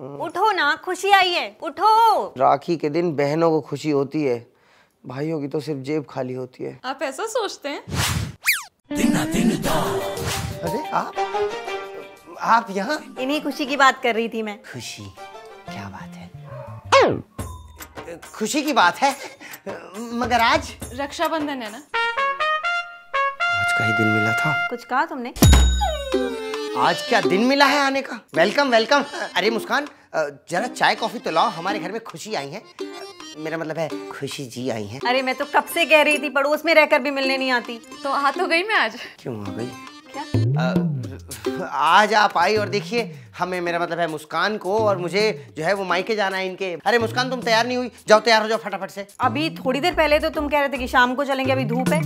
उठो ना, खुशी आई है, उठो। राखी के दिन बहनों को खुशी होती है, भाइयों की तो सिर्फ जेब खाली होती है। आप ऐसा सोचते हैं? अरे आप यहाँ? इन्हीं खुशी की बात कर रही थी मैं। खुशी क्या बात है, खुशी की बात है, मगर आज रक्षाबंधन है ना। आज का ही दिन मिला था। कुछ कहा तुमने? आज क्या दिन मिला है आने का। Welcome welcome. अरे मुस्कान, जरा चाय कॉफी तो लाओ, हमारे घर में खुशी आई है, मेरा मतलब है खुशी जी आई हैं। अरे मैं तो कब से कह रही थी, पड़ोस में रहकर भी मिलने नहीं आती, तो आ तो गई मैं आज। क्यों आ गई? क्या आज आप आई? और देखिए हमें, मेरा मतलब है मुस्कान को और मुझे जो है वो मायके जाना है इनके। अरे मुस्कान तुम तैयार नहीं हुई, जाओ तैयार हो जाओ फटाफट से। अभी थोड़ी देर पहले तो तुम कह रहे थे कि शाम को चलेंगे, अभी धूप है।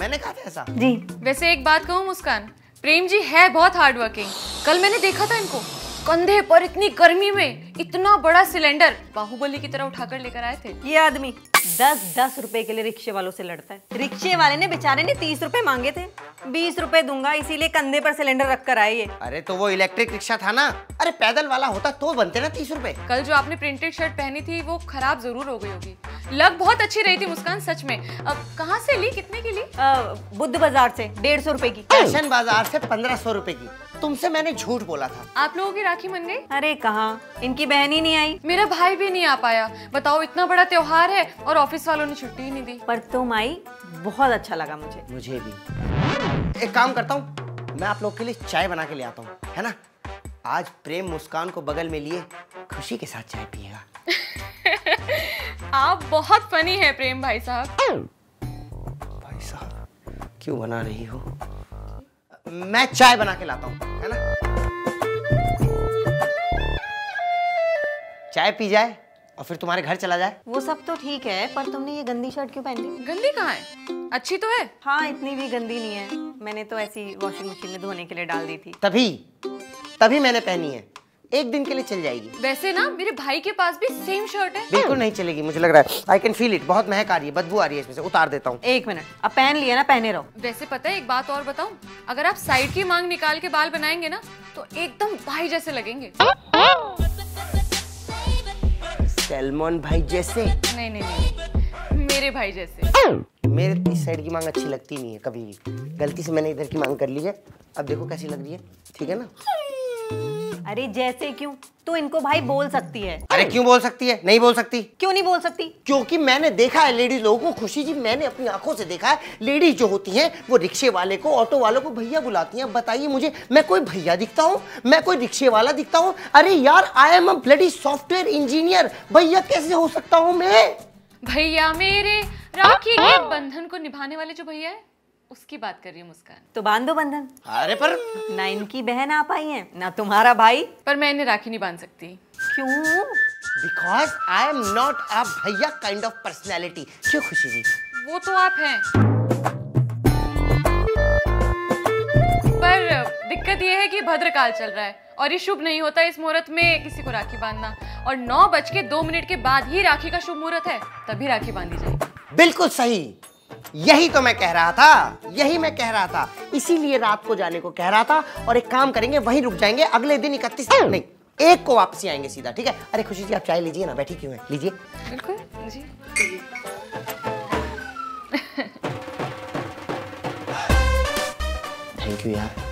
मैंने कहा था ऐसा? जी। वैसे एक बात कहूँ मुस्कान, प्रेम जी है बहुत हार्ड वर्किंग। कल मैंने देखा था इनको कंधे पर इतनी गर्मी में इतना बड़ा सिलेंडर बाहुबली की तरह उठाकर लेकर आए थे। ये आदमी 10-10 रुपए के लिए रिक्शे वालों से लड़ता है। रिक्शे वाले ने बेचारे ने 30 रुपए मांगे थे, 20 रुपए दूंगा इसीलिए कंधे पर सिलेंडर रखकर आए। अरे तो वो इलेक्ट्रिक रिक्शा था ना, अरे पैदल वाला होता तो बनते ना 30 रुपए। कल जो आपने प्रिंटेड शर्ट पहनी थी वो खराब जरूर हो गई होगी, लग बहुत अच्छी रही थी मुस्कान सच में। अब कहाँ से ली, कितने की ली? बुद्ध बाजार से 150 रुपए की, फैशन बाजार से 1500 रुपए की। तुमसे मैंने झूठ बोला था। आप लोगों की राखी बन गई? अरे कहाँ, इनकी बहन ही नहीं आई, मेरा भाई भी नहीं आ पाया। बताओ इतना बड़ा त्योहार है और ऑफिस वालों ने छुट्टी ही नहीं दी। पर तुम आई, बहुत अच्छा लगा मुझे। मुझे भी। एक काम करता हूँ, मैं आप लोग के लिए चाय बना के ले आता हूँ, है ना। आज प्रेम मुस्कान को बगल में लिए खुशी के साथ चाय पिएगा। आप बहुत फनी है प्रेम भाई साहब। भाई साहब क्यों बना रही हो? मैं चाय बना के लाता हूँ, है ना। चाय पी जाए और फिर तुम्हारे घर चला जाए। वो सब तो ठीक है, पर तुमने ये गंदी शर्ट क्यों पहन ली? गंदी कहाँ है, अच्छी तो है। हाँ इतनी भी गंदी नहीं है, मैंने तो ऐसी वॉशिंग मशीन में धोने के लिए डाल दी थी, तभी मैंने पहनी है। एक दिन के लिए चल जाएगी। वैसे ना मेरे भाई के पास भी सेम शर्ट है। बिल्कुल नहीं चलेगी, मुझे लग रहा है। आई कैन फील इट, बहुत महक आ रही है, बदबू आ रही है इसमें से, उतार देता हूँ। एक मिनट, अब पहन लिया ना, पहने रहो। वैसे पता है एक बात और बताऊं, अगर आप साइड की मांग निकाल के बाल बनाएंगे ना तो एकदम भाई जैसे लगेंगे। सलमान भाई जैसे? नहीं नहीं नहीं, मेरे भाई जैसे। मेरे इस साइड की मांग अच्छी लगती नहीं है कभी भी, गलती से मैंने इधर की मांग कर ली है, अब देखो कैसी लग रही है, ठीक है ना। अरे जैसे क्यों, तो इनको भाई बोल सकती है। अरे क्यों बोल सकती है, नहीं बोल सकती। क्यों नहीं बोल सकती? क्योंकि मैंने देखा है लेडीज लोगों को, खुशी जी मैंने अपनी आंखों से देखा है। लेडीज जो होती हैं वो रिक्शे वाले को, ऑटो वालों को भैया बुलाती हैं। बताइए मुझे, मैं कोई भैया दिखता हूँ? मैं कोई रिक्शे वाला दिखता हूँ? अरे यार I am a bloody software engineer, भैया कैसे हो सकता हूँ मैं? भैया मेरे राखी के बंधन को निभाने वाले जो भैया है उसकी बात कर रही है मुस्कान। तो बांधो बंधन। अरे पर ना इनकी बहन आ पाई है ना तुम्हारा भाई। पर मैं इन्हें राखी नहीं बांध सकती। क्यों? Because I am not a भैया kind of personality। क्यों खुशी जी? वो तो आप हैं। पर दिक्कत ये है कि भद्रकाल चल रहा है और ये शुभ नहीं होता इस मुहूर्त में किसी को राखी बांधना, और 9:02 के बाद ही राखी का शुभ मुहूर्त है, तभी राखी बांधी जाएगी। बिल्कुल सही, यही तो मैं कह रहा था, यही मैं कह रहा था, इसीलिए रात को जाने को कह रहा था। और एक काम करेंगे, वहीं रुक जाएंगे, अगले दिन 31 को वापसी आएंगे सीधा, ठीक है। अरे खुशी जी आप चाय लीजिए ना, बैठी क्यों है, लीजिए। बिल्कुल जी। थैंक यू यार।